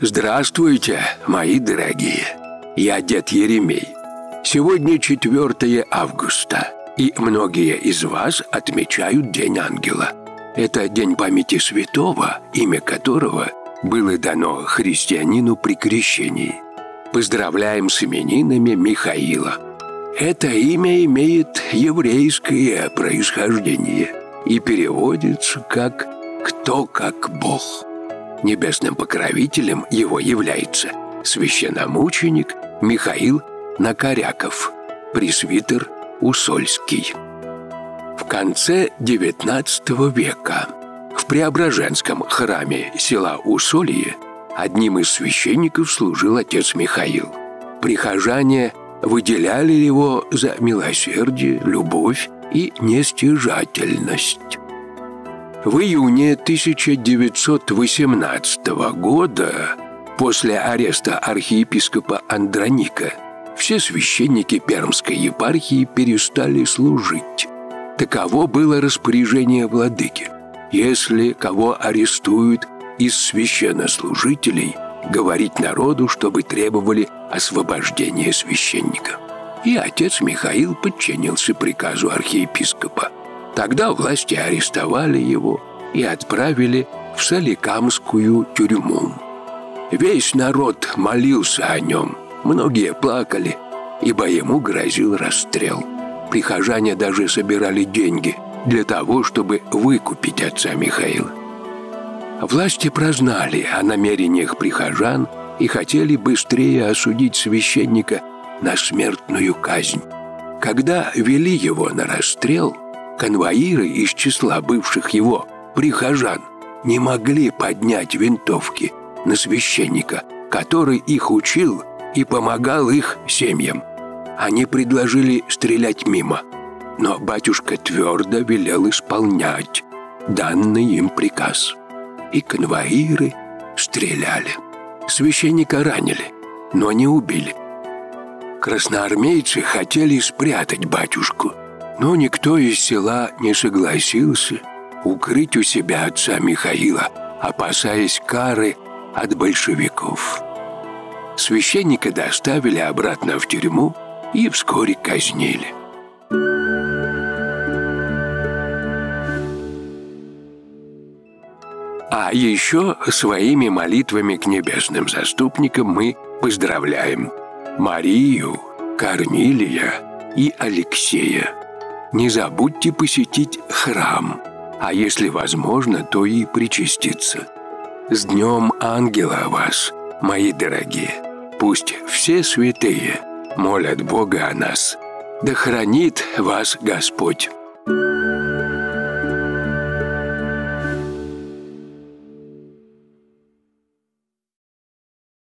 Здравствуйте, мои дорогие! Я дед Еремей. Сегодня 4 августа, и многие из вас отмечают День Ангела. Это день памяти святого, имя которого было дано христианину при крещении. Поздравляем с именинами Михаила. Это имя имеет еврейское происхождение и переводится как «кто как Бог». Небесным покровителем его является священномученик Михаил Накоряков, пресвитер Усольский. В конце XIX века в Преображенском храме села Усолье одним из священников служил отец Михаил. Прихожане выделяли его за милосердие, любовь и нестяжательность. В июне 1918 года, после ареста архиепископа Андроника, все священники Пермской епархии перестали служить. Таково было распоряжение владыки. Если кого арестуют из священнослужителей, говорить народу, чтобы требовали освобождения священника. И отец Михаил подчинился приказу архиепископа. Тогда власти арестовали его и отправили в Соликамскую тюрьму. Весь народ молился о нем, многие плакали, ибо ему грозил расстрел. Прихожане даже собирали деньги для того, чтобы выкупить отца Михаила. Власти прознали о намерениях прихожан и хотели быстрее осудить священника на смертную казнь. Когда вели его на расстрел, конвоиры из числа бывших его прихожан не могли поднять винтовки на священника, который их учил и помогал их семьям. Они предложили стрелять мимо, но батюшка твердо велел исполнять данный им приказ. И конвоиры стреляли. Священника ранили, но не убили. Красноармейцы хотели спрятать батюшку, но никто из села не согласился укрыть у себя отца Михаила, опасаясь кары от большевиков. Священника доставили обратно в тюрьму и вскоре казнили. А еще своими молитвами к небесным заступникам мы поздравляем Марию, Корнилия и Алексея. Не забудьте посетить храм, а если возможно, то и причаститься. С Днем Ангела вас, мои дорогие! Пусть все святые молят Бога о нас. Да хранит вас Господь!